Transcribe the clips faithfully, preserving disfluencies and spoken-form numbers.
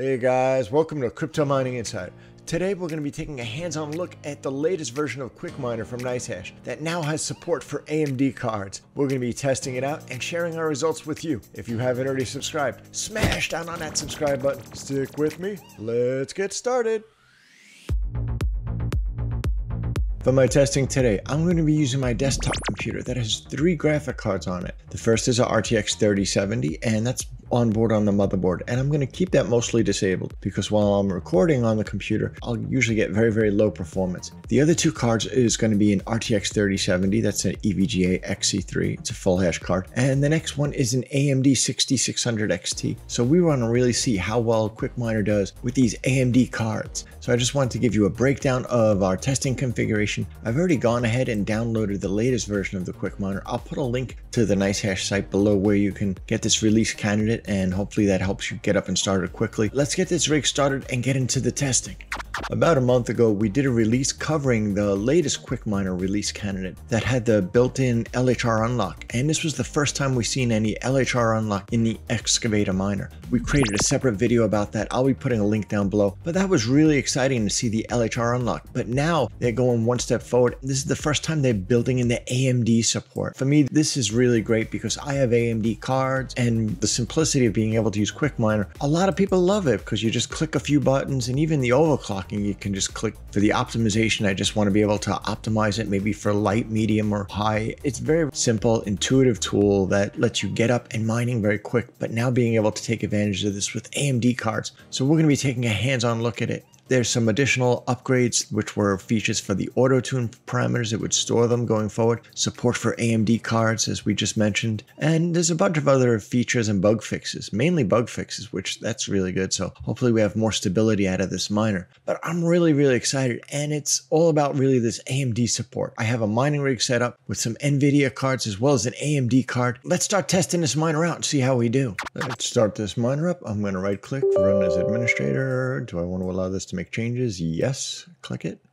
Hey guys, welcome to Crypto Mining Insight. Today we're going to be taking a hands-on look at the latest version of QuickMiner from NiceHash that now has support for A M D cards. We're going to be testing it out and sharing our results with you. If you haven't already subscribed, smash down on that subscribe button. Stick with me, let's get started. For my testing today, I'm going to be using my desktop computer that has three graphic cards on it. The first is a R T X thirty seventy, and that's onboard on the motherboard, and I'm going to keep that mostly disabled because while I'm recording on the computer, I'll usually get very, very low performance. The other two cards is going to be an R T X thirty seventy, that's an E V G A X C three, it's a full hash card, and the next one is an A M D sixty-six hundred X T. So we want to really see how well QuickMiner does with these A M D cards. So I just wanted to give you a breakdown of our testing configuration. I've already gone ahead and downloaded the latest version of the QuickMiner. I'll put a link to the NiceHash site below where you can get this release candidate, and hopefully that helps you get up and started quickly. Let's get this rig started and get into the testing. About a month ago, we did a release covering the latest QuickMiner release candidate that had the built-in L H R Unlock, and this was the first time we've seen any L H R Unlock in the Excavator miner. We created a separate video about that. I'll be putting a link down below, but that was really exciting to see the L H R Unlock, but now they're going one step forward. This is the first time they're building in the A M D support. For me, this is really great because I have A M D cards, and the simplicity of being able to use QuickMiner, a lot of people love it because you just click a few buttons, and even the overclock, you can just click for the optimization. I just want to be able to optimize it maybe for light, medium, or high. It's a very simple, intuitive tool that lets you get up and mining very quick, but now being able to take advantage of this with A M D cards. So we're going to be taking a hands-on look at it. There's some additional upgrades, which were features for the auto tune parameters. It would store them going forward, support for A M D cards, as we just mentioned. And there's a bunch of other features and bug fixes, mainly bug fixes, which that's really good. So hopefully we have more stability out of this miner, but I'm really, really excited. And it's all about really this A M D support. I have a mining rig set up with some NVidia cards as well as an A M D card. Let's start testing this miner out and see how we do. Let's start this miner up. I'm going to right click, run as administrator. Do I want to allow this to make changes? Yes. Click it,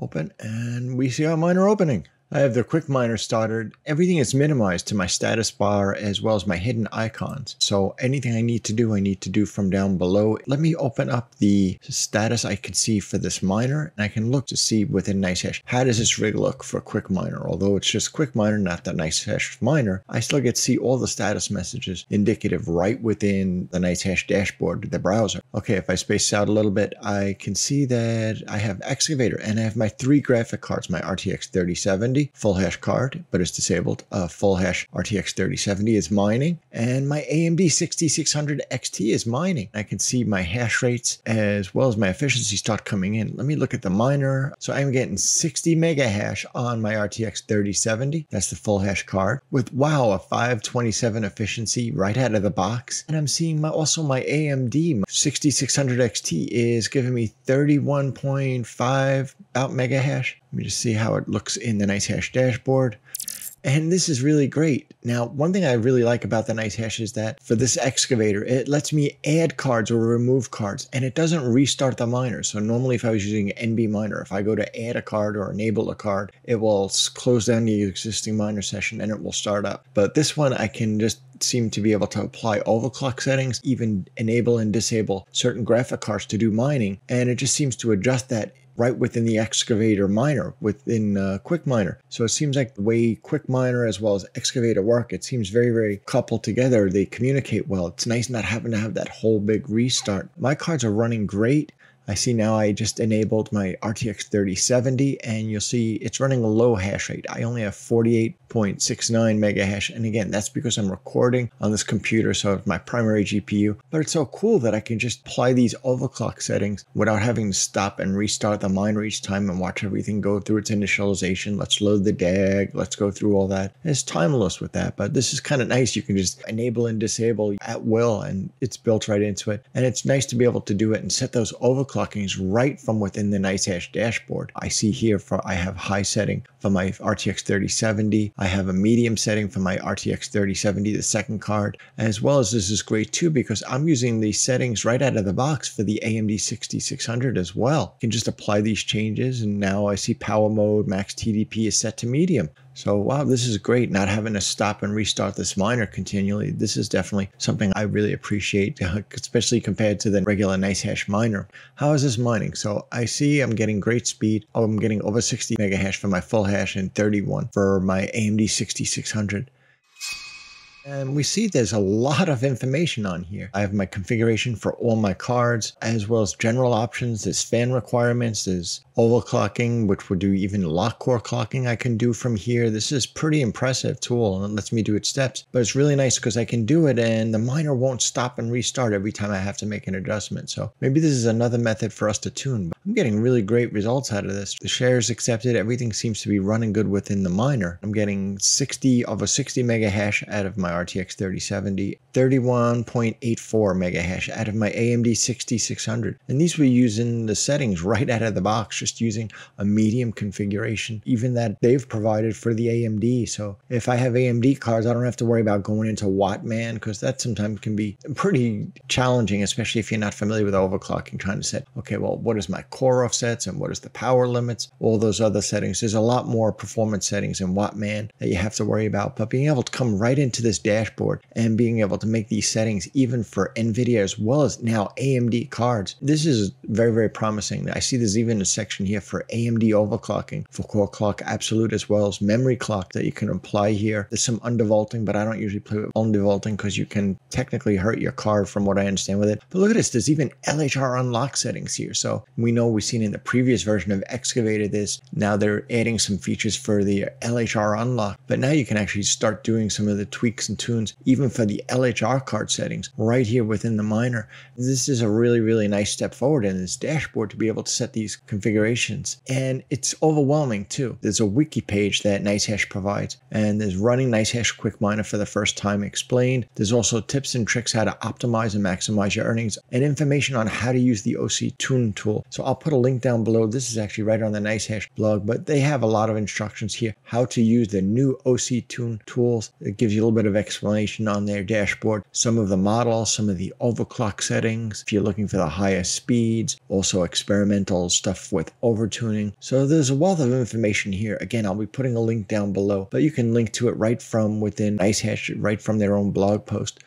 open, and we see our miner opening. I have the QuickMiner started. Everything is minimized to my status bar as well as my hidden icons. So anything I need to do, I need to do from down below. Let me open up the status I can see for this miner, and I can look to see within NiceHash, how does this rig look for QuickMiner? Although it's just QuickMiner, not the NiceHash miner, I still get to see all the status messages indicative right within the NiceHash dashboard, the browser. Okay, if I space out a little bit, I can see that I have Excavator, and I have my three graphic cards, my R T X thirty seventy, full hash card, but it's disabled. A uh, full hash R T X thirty seventy is mining, and my A M D sixty-six hundred X T is mining. I can see my hash rates as well as my efficiency start coming in. Let me look at the miner. So I'm getting sixty mega hash on my R T X thirty seventy. That's the full hash card with, wow, a five twenty-seven efficiency right out of the box. And I'm seeing my also my A M D sixty-six hundred X T is giving me thirty-one point five about mega hash. Let me just see how it looks in the NiceHash dashboard. And this is really great. Now, one thing I really like about the NiceHash is that for this excavator, it lets me add cards or remove cards, and it doesn't restart the miner. So normally if I was using NBMiner, if I go to add a card or enable a card, it will close down the existing miner session and it will start up. But this one, I can just seem to be able to apply overclock settings, even enable and disable certain graphic cards to do mining. And it just seems to adjust that right within the Excavator miner, within uh, QuickMiner. So it seems like the way QuickMiner as well as Excavator work, it seems very, very coupled together. They communicate well. It's nice not having to have that whole big restart. My cards are running great. I see now I just enabled my R T X thirty seventy, and you'll see it's running a low hash rate. I only have forty-eight point six nine mega hash. And again, that's because I'm recording on this computer, so it's my primary G P U. But it's so cool that I can just apply these overclock settings without having to stop and restart the miner each time and watch everything go through its initialization. Let's load the D A G. Let's go through all that. And it's timeless with that, but this is kind of nice. You can just enable and disable at will, and it's built right into it. And it's nice to be able to do it and set those overclock is right from within the NiceHash dashboard. I see here for I have high setting for my R T X thirty seventy. I have a medium setting for my R T X thirty seventy, the second card, as well as this is great too because I'm using these settings right out of the box for the A M D sixty-six hundred as well. You can just apply these changes, and now I see power mode, max T D P is set to medium. So wow, this is great, not having to stop and restart this miner continually. This is definitely something I really appreciate, especially compared to the regular NiceHash miner. How is this mining? So I see I'm getting great speed. Oh, I'm getting over sixty mega hash for my full hash and thirty-one for my A M D sixty-six hundred. And we see there's a lot of information on here. I have my configuration for all my cards, as well as general options. There's fan requirements, there's overclocking, which will do even lock core clocking I can do from here. This is pretty impressive tool and it lets me do its steps, but it's really nice because I can do it and the miner won't stop and restart every time I have to make an adjustment. So maybe this is another method for us to tune. But I'm getting really great results out of this. The share is accepted. Everything seems to be running good within the miner. I'm getting sixty over sixty mega hash out of my R T X thirty seventy, thirty-one point eight four mega hash out of my A M D sixty-six hundred. And these were using the settings right out of the box, just using a medium configuration, even that they've provided for the A M D. So if I have A M D cards, I don't have to worry about going into Wattman, because that sometimes can be pretty challenging, especially if you're not familiar with overclocking, trying to set, okay, well, what is my core offsets and what is the power limits, all those other settings. There's a lot more performance settings in Wattman that you have to worry about, but being able to come right into this dashboard and being able to make these settings even for NVIDIA as well as now A M D cards. This is very, very promising. I see there's even a section here for A M D overclocking, for core clock absolute, as well as memory clock that you can apply here. There's some undervolting, but I don't usually play with undervolting because you can technically hurt your card from what I understand with it. But look at this, there's even L H R unlock settings here. So we know we've seen in the previous version of Excavator this, now they're adding some features for the L H R unlock, but now you can actually start doing some of the tweaks and tunes even for the L H R card settings right here within the miner. This is a really, really nice step forward in this dashboard to be able to set these configurations. And it's overwhelming too. There's a wiki page that NiceHash provides, and there's running NiceHash QuickMiner for the first time explained. There's also tips and tricks how to optimize and maximize your earnings and information on how to use the O C Tune tool. So I'll put a link down below. This is actually right on the NiceHash blog, but they have a lot of instructions here how to use the new O C Tune tools. It gives you a little bit of explanation on their dashboard, some of the models, some of the overclock settings, if you're looking for the highest speeds, also experimental stuff with overtuning. So there's a wealth of information here. Again, I'll be putting a link down below, but you can link to it right from within NiceHash, right from their own blog post.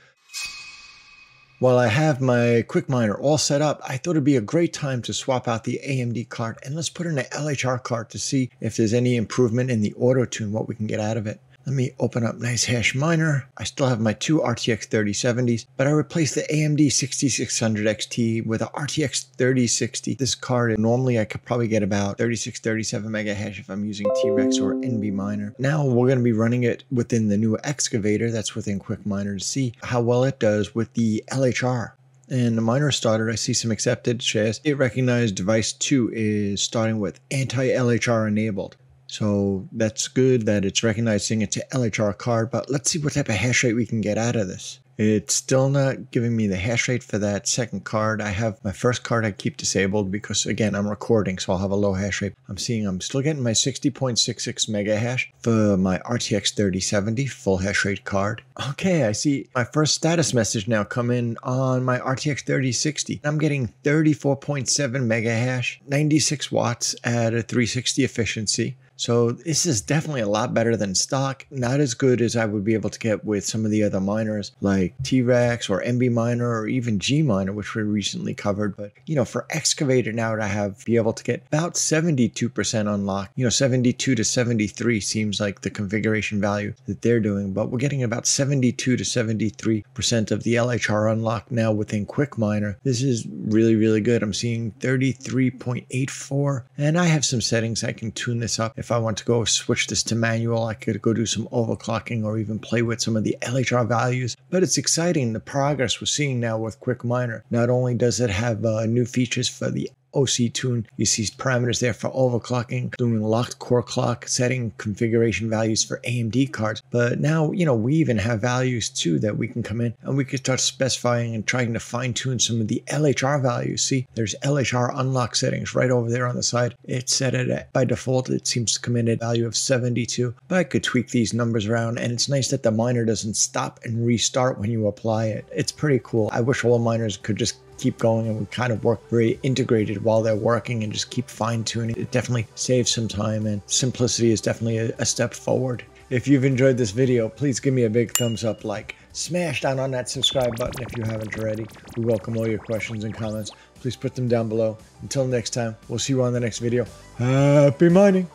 While I have my QuickMiner all set up, I thought it'd be a great time to swap out the A M D card, and let's put in an L H R card to see if there's any improvement in the auto tune, what we can get out of it. Let me open up NiceHash Miner. I still have my two R T X thirty seventies, but I replaced the A M D sixty-six hundred X T with a R T X thirty sixty. This card, normally I could probably get about thirty-six, thirty-seven mega hash if I'm using T-Rex or NBMiner. Now we're going to be running it within the new Excavator that's within QuickMiner to see how well it does with the L H R. And the miner started, I see some accepted shares. It recognized device two is starting with anti-L H R enabled. So that's good that it's recognizing it's an L H R card, but let's see what type of hash rate we can get out of this. It's still not giving me the hash rate for that second card. I have my first card I keep disabled because, again, I'm recording, so I'll have a low hash rate. I'm seeing I'm still getting my sixty point six six mega hash for my R T X thirty seventy full hash rate card. Okay, I see my first status message now come in on my R T X thirty sixty. I'm getting thirty-four point seven mega hash, ninety-six watts at a three sixty efficiency. So this is definitely a lot better than stock. Not as good as I would be able to get with some of the other miners like T-Rex or NBMiner or even G Miner, which we recently covered. But, you know, for Excavator now to have be able to get about seventy-two percent unlock, you know, seventy-two to seventy-three seems like the configuration value that they're doing. But we're getting about seventy-two to seventy-three percent of the L H R unlock now within QuickMiner. This is really, really good. I'm seeing thirty-three point eight four, and I have some settings I can tune this up. If I want to go switch this to manual, I could go do some overclocking or even play with some of the L H R values. But it's exciting the progress we're seeing now with QuickMiner. Not only does it have uh, new features for the O C Tune, you see parameters there for overclocking, doing locked core clock, setting configuration values for A M D cards. But now, you know, we even have values too that we can come in and we can start specifying and trying to fine tune some of the L H R values. See, there's L H R unlock settings right over there on the side. It's set at, by default, it seems to come in at a value of seventy-two, but I could tweak these numbers around, and it's nice that the miner doesn't stop and restart when you apply it. It's pretty cool. I wish all miners could just keep going and would kind of work very integrated while they're working and just keep fine tuning. It definitely saves some time, and simplicity is definitely a, a step forward. If you've enjoyed this video, please give me a big thumbs up, like, smash down on that subscribe button if you haven't already. We welcome all your questions and comments. Please put them down below. Until next time, we'll see you on the next video. Happy mining!